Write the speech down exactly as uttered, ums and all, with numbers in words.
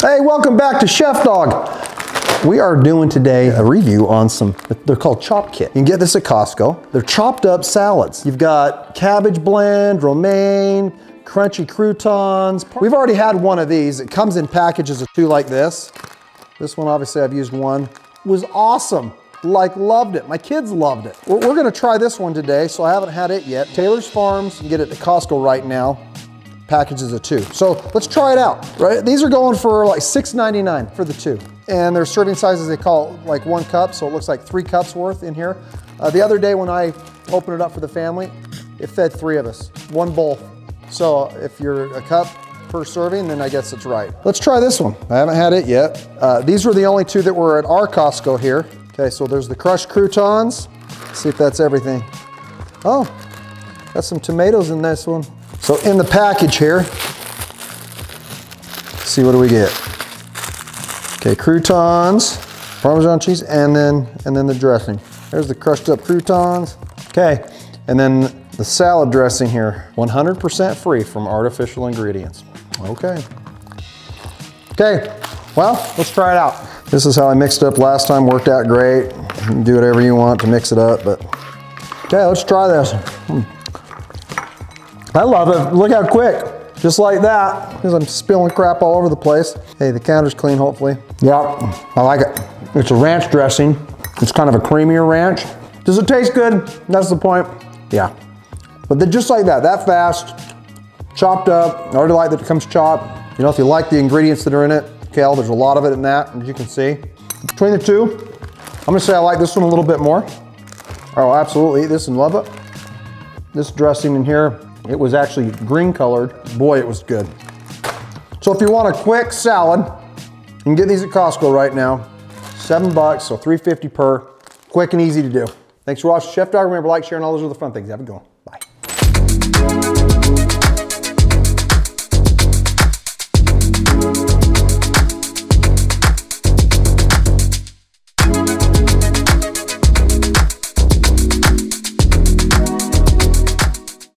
Hey, welcome back to Chef Dawg. We are doing today a review on some, they're called Chop Kit. You can get this at Costco. They're chopped up salads. You've got cabbage blend, romaine, crunchy croutons. We've already had one of these. It comes in packages of two like this. This one, obviously I've used one. It was awesome. Like, loved it. My kids loved it. We're, we're gonna try this one today, so I haven't had it yet. Taylor Farms, you can get it at Costco right now. Packages of two. So let's try it out, right? These are going for like six ninety-nine for the two. And they're serving sizes, they call it like one cup, so it looks like three cups worth in here. Uh, the other day when I opened it up for the family, it fed three of us, one bowl. So if you're a cup per serving, then I guess it's right. Let's try this one. I haven't had it yet. Uh, these were the only two that were at our Costco here. Okay, so there's the crushed croutons. Let's see if that's everything. Oh, got some tomatoes in this one. So in the package here, let's see what do we get. Okay, croutons, Parmesan cheese, and then and then the dressing. There's the crushed up croutons. Okay, and then the salad dressing here, one hundred percent free from artificial ingredients. Okay. Okay, well, let's try it out. This is how I mixed it up last time, worked out great. You can do whatever you want to mix it up, but. Okay, let's try this. Hmm. I love it. Look how quick. Just like that. Because I'm spilling crap all over the place. Hey, the counter's clean, hopefully. Yep, I like it. It's a ranch dressing. It's kind of a creamier ranch. Does it taste good? That's the point. Yeah. But then just like that, that fast, chopped up. I already like that it comes chopped. You know, if you like the ingredients that are in it, kale, there's a lot of it in that, as you can see. Between the two, I'm gonna say I like this one a little bit more. I'll absolutely eat this and love it. This dressing in here, it was actually green colored. Boy, it was good. So if you want a quick salad, you can get these at Costco right now. Seven bucks, so three fifty per. Quick and easy to do. Thanks for watching Chef Dawg. Remember, like, share, and all those other fun things. Have a good one.